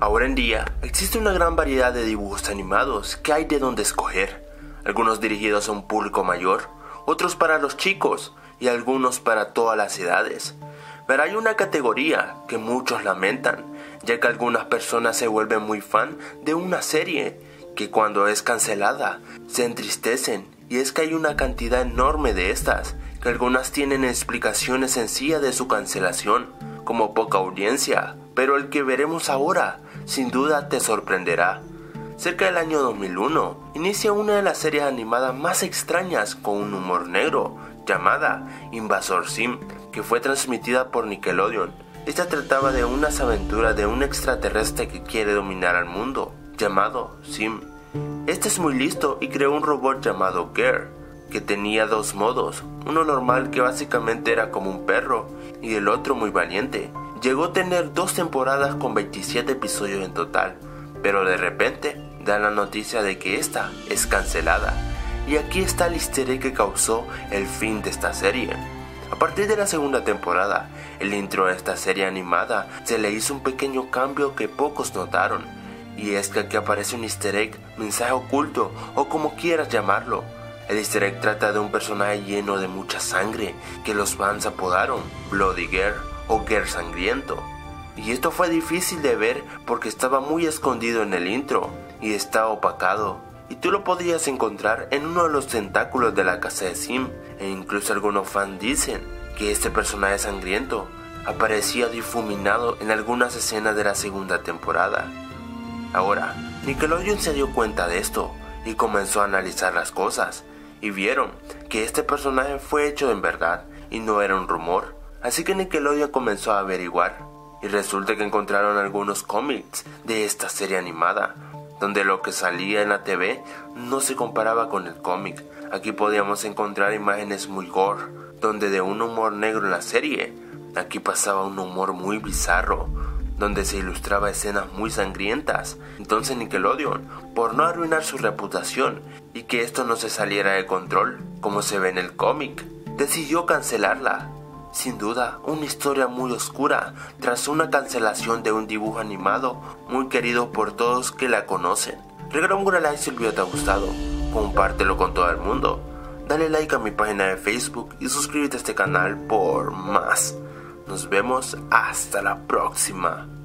Ahora en día, existe una gran variedad de dibujos animados que hay de donde escoger, algunos dirigidos a un público mayor, otros para los chicos y algunos para todas las edades. Pero hay una categoría que muchos lamentan, ya que algunas personas se vuelven muy fan de una serie que cuando es cancelada se entristecen, y es que hay una cantidad enorme de estas, que algunas tienen explicaciones en sí de su cancelación, como poca audiencia, pero el que veremos ahora sin duda te sorprenderá. Cerca del año 2001, inicia una de las series animadas más extrañas con un humor negro, llamada Invasor Zim, que fue transmitida por Nickelodeon. Esta trataba de unas aventuras de un extraterrestre que quiere dominar al mundo, llamado Zim. Este es muy listo y creó un robot llamado Gir, que tenía dos modos, uno normal que básicamente era como un perro, y el otro muy valiente. Llegó a tener dos temporadas con 27 episodios en total, pero de repente dan la noticia de que esta es cancelada. Y aquí está el easter egg que causó el fin de esta serie. A partir de la segunda temporada, el intro de esta serie animada se le hizo un pequeño cambio que pocos notaron, y es que aquí aparece un easter egg, mensaje oculto o como quieras llamarlo. El easter egg trata de un personaje lleno de mucha sangre que los fans apodaron Bloody Girl o Gir Sangriento. Y esto fue difícil de ver porque estaba muy escondido en el intro y está opacado. Y tú lo podías encontrar en uno de los tentáculos de la casa de Zim, e incluso algunos fans dicen que este personaje sangriento aparecía difuminado en algunas escenas de la segunda temporada. Ahora, Nickelodeon se dio cuenta de esto y comenzó a analizar las cosas, y vieron que este personaje fue hecho en verdad y no era un rumor, así que Nickelodeon comenzó a averiguar, y resulta que encontraron algunos cómics de esta serie animada, donde lo que salía en la TV no se comparaba con el cómic. Aquí podíamos encontrar imágenes muy gore, donde de un humor negro en la serie, aquí pasaba un humor muy bizarro, donde se ilustraba escenas muy sangrientas. Entonces Nickelodeon, por no arruinar su reputación y que esto no se saliera de control, como se ve en el cómic, decidió cancelarla. Sin duda, una historia muy oscura tras una cancelación de un dibujo animado muy querido por todos que la conocen. Regala un gran like si el video te ha gustado, compártelo con todo el mundo, dale like a mi página de Facebook y suscríbete a este canal por más. Nos vemos hasta la próxima.